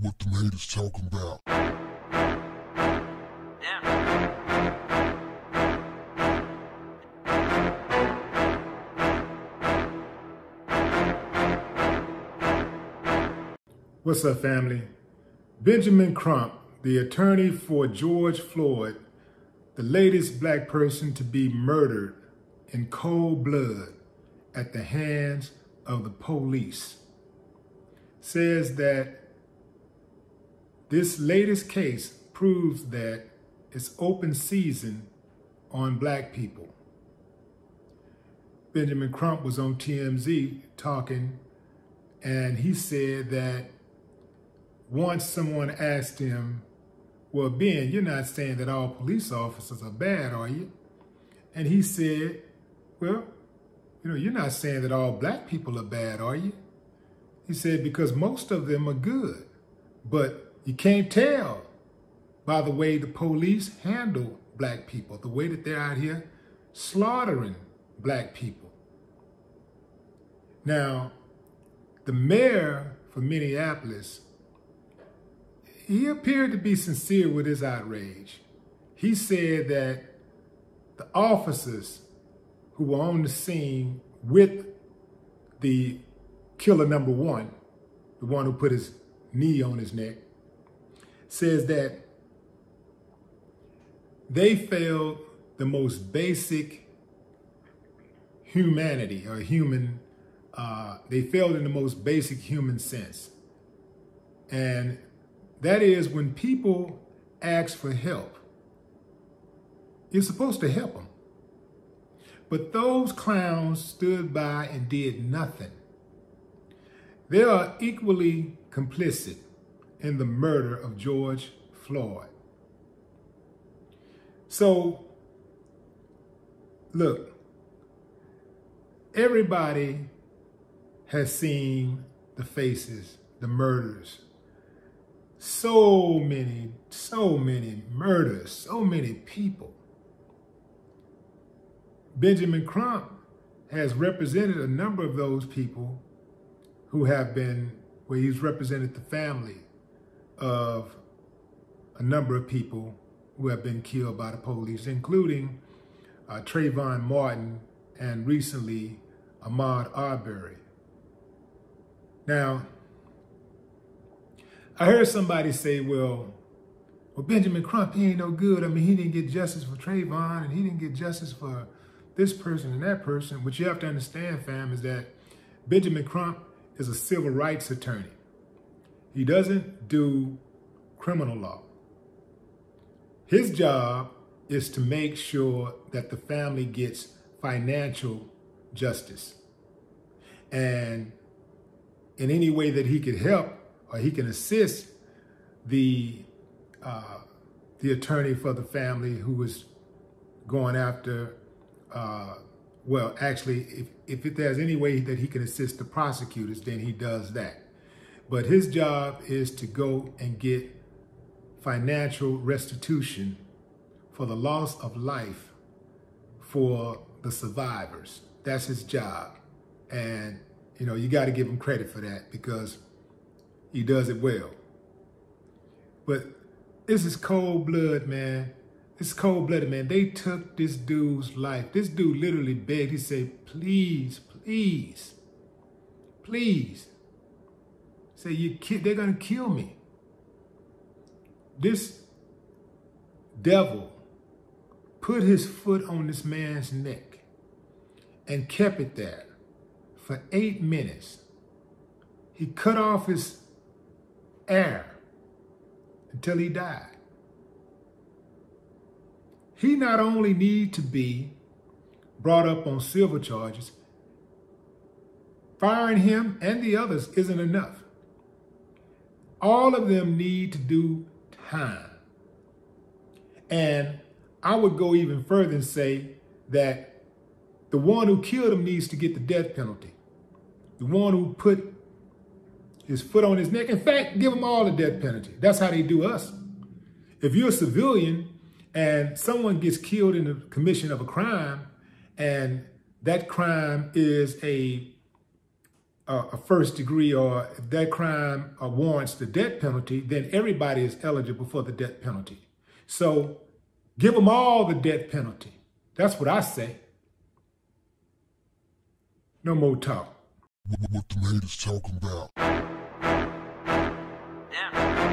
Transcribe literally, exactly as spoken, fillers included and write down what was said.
what the haters talking about. Yeah. What's up, family? Benjamin Crump, the attorney for George Floyd, the latest black person to be murdered in cold blood at the hands of the police, says that this latest case proves that it's open season on black people. Benjamin Crump was on T M Z talking, and he said that once someone asked him, well, Ben, you're not saying that all police officers are bad, are you? And he said, well, you know, you're not saying that all black people are bad, are you? He said, because most of them are good, but you can't tell by the way the police handle black people, the way that they're out here slaughtering black people. Now, the mayor for Minneapolis, he appeared to be sincere with his outrage. He said that the officers who were on the scene with the killer number one, the one who put his knee on his neck, says that they failed the most basic humanity or human, uh, they failed in the most basic human sense. And that is when people ask for help, you're supposed to help them. But those clowns stood by and did nothing. They are equally complicit in the murder of George Floyd. So, look, everybody has seen the faces, the murders. So many, so many murders, so many people. Benjamin Crump has represented a number of those people who have been, where he's represented the family of a number of people who have been killed by the police, including uh, Trayvon Martin and recently Ahmaud Arbery. Now, I heard somebody say, well, well, Benjamin Crump, he ain't no good. I mean, he didn't get justice for Trayvon, and he didn't get justice for this person and that person. What you have to understand, fam, is that Benjamin Crump is a civil rights attorney. He doesn't do criminal law. His job is to make sure that the family gets financial justice. And in any way that he could help, or he can assist the uh, the attorney for the family who was going after, uh, well, actually, if, if there's any way that he can assist the prosecutors, then he does that. But his job is to go and get financial restitution for the loss of life for the survivors. That's his job. And, you know, you got to give him credit for that, because he does it well. But this is cold blood, man. This is cold-blooded, man. They took this dude's life. This dude literally begged. He said, please, please, please. Say, you kid, they're going to kill me. This devil put his foot on this man's neck and kept it there for eight minutes. He cut off his air until he died. He not only need to be brought up on civil charges, firing him and the others isn't enough. All of them need to do time. And I would go even further and say that the one who killed him needs to get the death penalty. The one who put his foot on his neck. In fact, give them all the death penalty. That's how they do us. If you're a civilian and someone gets killed in the commission of a crime, and that crime is a uh, a first degree or that crime uh, warrants the death penalty, then everybody is eligible for the death penalty. So give them all the death penalty. That's what I say. No more talk. What, what the lady's talking about. Yeah.